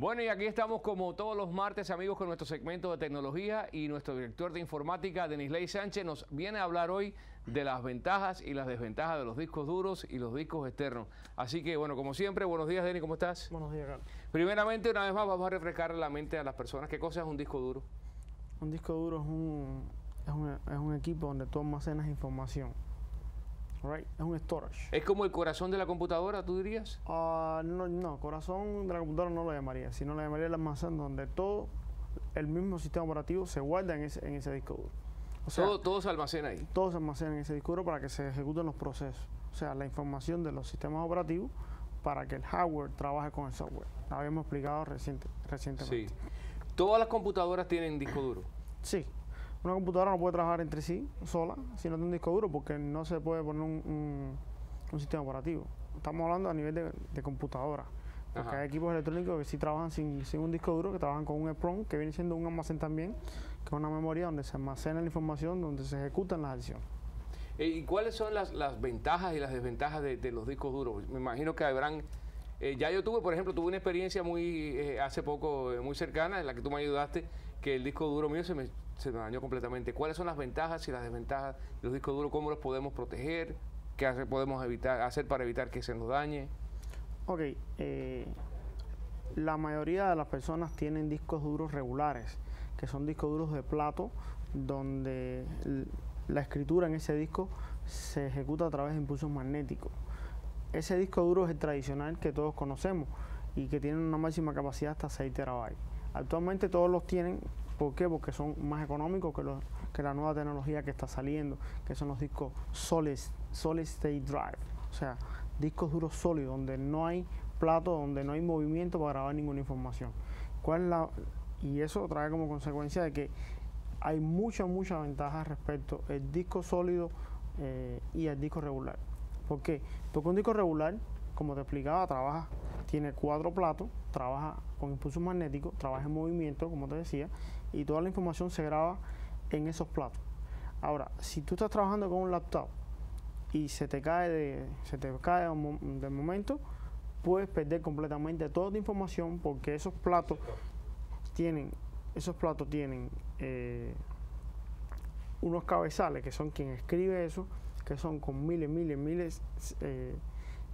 Bueno, y aquí estamos como todos los martes, amigos, con nuestro segmento de tecnología y nuestro director de informática, Denis Ley Sánchez, nos viene a hablar hoy de las ventajas y las desventajas de los discos duros y los discos externos. Así que, bueno, como siempre, buenos días, Denis, ¿cómo estás? Buenos días, Carlos. Primeramente, una vez más, vamos a refrescar la mente a las personas. ¿Qué cosa es un disco duro? Un disco duro es un equipo donde tú almacenas información. Right. Es un storage. ¿Es como el corazón de la computadora, tú dirías? No, corazón de la computadora no lo llamaría, sino lo llamaría el almacén donde todo el mismo sistema operativo se guarda en ese disco duro. O sea, todo se almacena ahí. Todo se almacena en ese disco duro para que se ejecuten los procesos. O sea, la información de los sistemas operativos para que el hardware trabaje con el software. Lo habíamos explicado recientemente. Sí. ¿Todas las computadoras tienen disco duro? Sí. Una computadora no puede trabajar entre sí, sola, si no tiene un disco duro, porque no se puede poner un sistema operativo. Estamos hablando a nivel de computadora. Porque hay equipos electrónicos que sí trabajan sin un disco duro, que trabajan con un EPROM, que viene siendo un almacén también, que es una memoria donde se almacena la información, donde se ejecutan las acciones. ¿Y cuáles son las ventajas y las desventajas de los discos duros? Me imagino que habrán... ya yo tuve, por ejemplo, tuve una experiencia hace poco, muy cercana, en la que tú me ayudaste, que el disco duro mío se me dañó completamente. ¿Cuáles son las ventajas y las desventajas de los discos duros? ¿Cómo los podemos proteger? ¿Qué podemos hacer para evitar que se nos dañe? Ok, la mayoría de las personas tienen discos duros regulares, que son discos duros de plato, donde la escritura en ese disco se ejecuta a través de impulsos magnéticos. Ese disco duro es el tradicional que todos conocemos y que tiene una máxima capacidad hasta 6 terabytes. Actualmente todos los tienen, ¿por qué? Porque son más económicos que la nueva tecnología que está saliendo, que son los discos Solid State Drive. O sea, discos duros sólidos, donde no hay plato, donde no hay movimiento para grabar ninguna información. Y eso trae como consecuencia de que hay mucha ventaja respecto al disco sólido y al disco regular. ¿Por qué? Porque un disco regular, como te explicaba, tiene 4 platos, trabaja con impulsos magnéticos, trabaja en movimiento, como te decía, y toda la información se graba en esos platos. Ahora, si tú estás trabajando con un laptop y se te cae de momento, puedes perder completamente toda tu información porque esos platos tienen unos cabezales que son quien escribe eso, que son con miles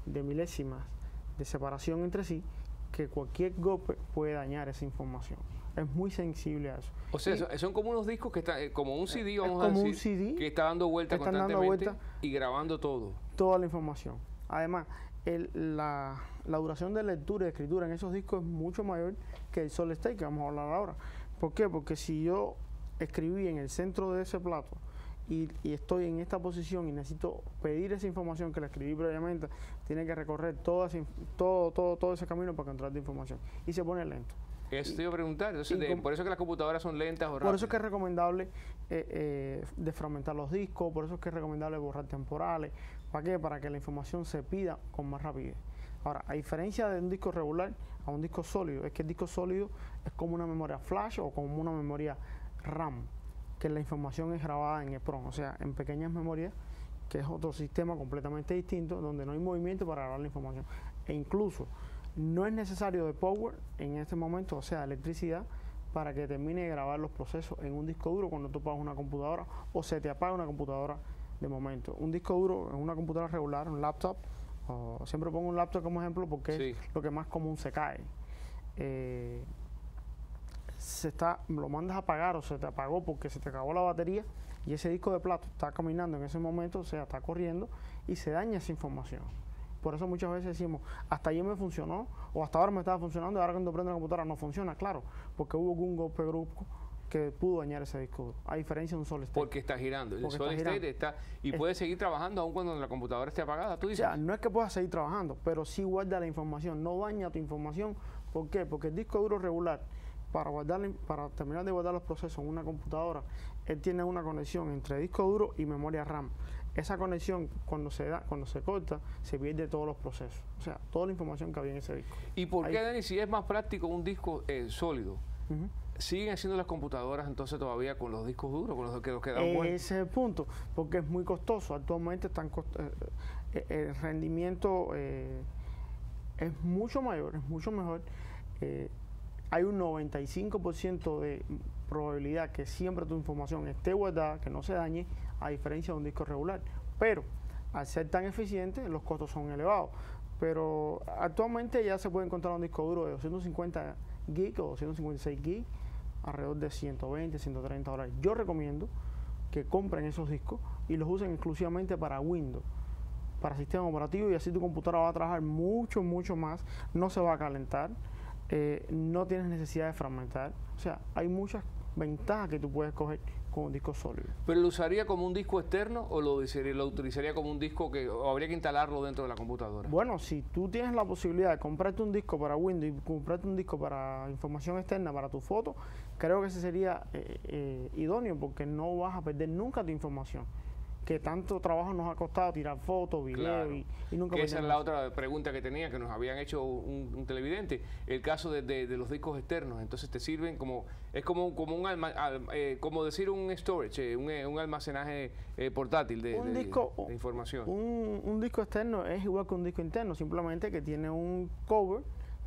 de milésimas de separación entre sí, que cualquier golpe puede dañar esa información. Es muy sensible a eso. O sea, son como unos discos que están, como un CD, vamos a decir, que está dando vuelta constantemente y grabando todo. Toda la información. Además, la duración de lectura y de escritura en esos discos es mucho mayor que el Solid State, que vamos a hablar ahora. ¿Por qué? Porque si yo escribí en el centro de ese plato, y estoy en esta posición y necesito pedir esa información que la escribí previamente, tiene que recorrer todo ese camino para encontrar la información y se pone lento. Eso te iba a preguntar, entonces por eso es que las computadoras son lentas o rápidas. Por eso es que es recomendable desfragmentar los discos, por eso es que es recomendable borrar temporales. ¿Para qué? Para que la información se pida con más rapidez. Ahora, a diferencia de un disco regular a un disco sólido, es que el disco sólido es como una memoria flash o como una memoria RAM, que la información es grabada en EPROM, o sea, en pequeñas memorias, que es otro sistema completamente distinto, donde no hay movimiento para grabar la información. E incluso no es necesario de power en este momento, o sea, electricidad, para que termine de grabar los procesos en un disco duro cuando tú apagas una computadora o se te apaga una computadora de momento. Un disco duro en una computadora regular, un laptop, siempre pongo un laptop como ejemplo porque es lo que más común se cae. Lo mandas a apagar o se te apagó porque se te acabó la batería y ese disco de plato está caminando en ese momento, o sea, está corriendo y se daña esa información. Por eso muchas veces decimos, hasta ayer me funcionó o hasta ahora me estaba funcionando y ahora cuando prendo la computadora no funciona, claro, porque hubo algún golpe brusco que pudo dañar ese disco duro, a diferencia de un Solid State. Porque está girando, el Solid State está... Y puede seguir trabajando aún cuando la computadora esté apagada, tú dices. O sea, no es que puedas seguir trabajando, pero sí guarda la información, no daña tu información. ¿Por qué? Porque el disco duro regular, para terminar de guardar los procesos en una computadora, él tiene una conexión entre disco duro y memoria RAM. Esa conexión, cuando se corta, se pierde todos los procesos. O sea, toda la información que había en ese disco. ¿Y por qué, Denis, si es más práctico un disco sólido? ¿Siguen haciendo las computadoras entonces todavía con los discos duros, con los que dan vuelta? Ese es el punto, porque es muy costoso. Actualmente el rendimiento es mucho mayor, es mucho mejor. hay un 95% de probabilidad que siempre tu información esté guardada, que no se dañe, a diferencia de un disco regular. Pero al ser tan eficiente, los costos son elevados. Pero actualmente ya se puede encontrar un disco duro de 250 GB o 256 GB alrededor de 120, 130 dólares. Yo recomiendo que compren esos discos y los usen exclusivamente para Windows, para sistema operativo, y así tu computadora va a trabajar mucho, mucho más, no se va a calentar, no tienes necesidad de fragmentar. O sea, hay muchas ventajas que tú puedes coger con un disco sólido. ¿Pero lo usaría como un disco externo o lo utilizaría como un disco que habría que instalarlo dentro de la computadora? Bueno, si tú tienes la posibilidad de comprarte un disco para Windows y comprarte un disco para información externa, para tu foto, creo que ese sería idóneo, porque no vas a perder nunca tu información, que tanto trabajo nos ha costado tirar fotos, videos, claro, y nunca... Esa es la otra pregunta que tenía, que nos habían hecho un televidente, el caso de los discos externos. Entonces te sirven como, es como un como decir un storage, un almacenaje portátil de información. Un disco externo es igual que un disco interno, simplemente que tiene un cover,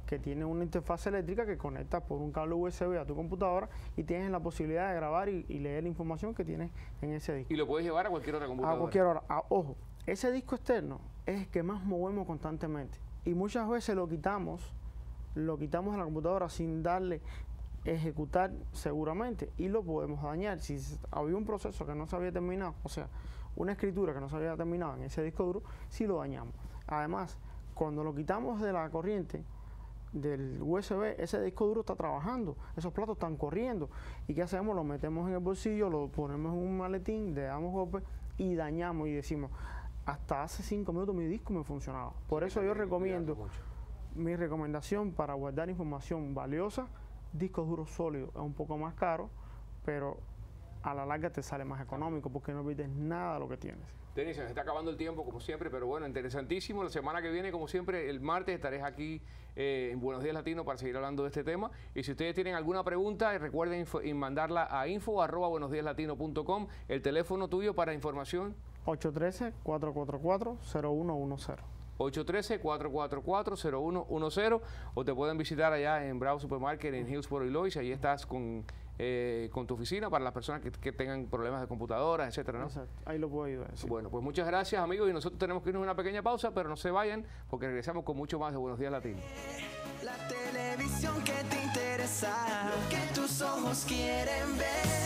que tiene una interfaz eléctrica que conectas por un cable USB a tu computadora y tienes la posibilidad de grabar y leer la información que tienes en ese disco. Y lo puedes llevar a cualquier otra computadora. A cualquier hora. Ojo, ese disco externo es el que más movemos constantemente y muchas veces lo quitamos a la computadora sin darle ejecutar seguramente y lo podemos dañar. Si había un proceso que no se había terminado, o sea, una escritura que no se había terminado en ese disco duro, sí lo dañamos. Además, cuando lo quitamos de la corriente, del USB, ese disco duro está trabajando, esos platos están corriendo. ¿Y qué hacemos? Lo metemos en el bolsillo, lo ponemos en un maletín, le damos golpe y dañamos y decimos, hasta hace 5 minutos mi disco me funcionaba. Por eso yo recomiendo, mi recomendación para guardar información valiosa, discos duros sólidos. Es un poco más caro, pero a la larga te sale más económico porque no pierdes nada de lo que tienes. Denis, se nos está acabando el tiempo como siempre, pero bueno, interesantísimo. La semana que viene, como siempre, el martes estaré aquí en Buenos Días Latino para seguir hablando de este tema. Y si ustedes tienen alguna pregunta, recuerden mandarla a info@buenosdiaslatino.com. El teléfono tuyo para información: 813-444-0110. 813-444-0110, o te pueden visitar allá en Bravo Supermarket en Hillsborough y Lois. Ahí estás con tu oficina para las personas que tengan problemas de computadoras, etcétera, ¿no? Exacto, ahí lo puedo ayudar. Sí. Bueno, pues muchas gracias, amigos, y nosotros tenemos que irnos a una pequeña pausa, pero no se vayan porque regresamos con mucho más de Buenos Días Latino. La televisión que te interesa, lo que tus ojos quieren ver.